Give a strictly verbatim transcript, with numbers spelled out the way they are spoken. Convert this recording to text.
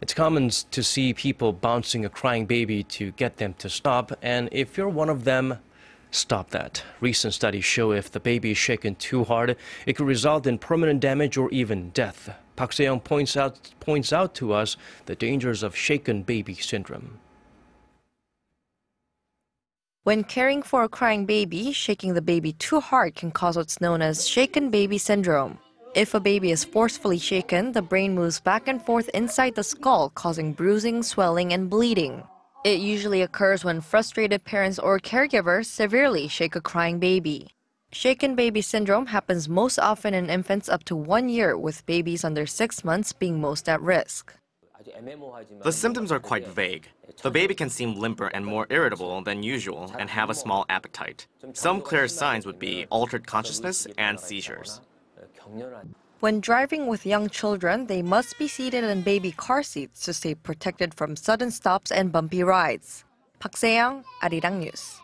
It's common to see people bouncing a crying baby to get them to stop, and if you're one of them, stop that. Recent studies show if the baby is shaken too hard, it could result in permanent damage or even death. Park Se-young points out, points out to us the dangers of shaken baby syndrome. When caring for a crying baby, shaking the baby too hard can cause what's known as shaken baby syndrome. If a baby is forcefully shaken, the brain moves back and forth inside the skull, causing bruising, swelling, and bleeding. It usually occurs when frustrated parents or caregivers severely shake a crying baby. Shaken baby syndrome happens most often in infants up to one year, with babies under six months being most at risk. The symptoms are quite vague. The baby can seem limper and more irritable than usual and have a small appetite. Some clear signs would be altered consciousness and seizures. When driving with young children, they must be seated in baby car seats to stay protected from sudden stops and bumpy rides. Park Se-young, Arirang News.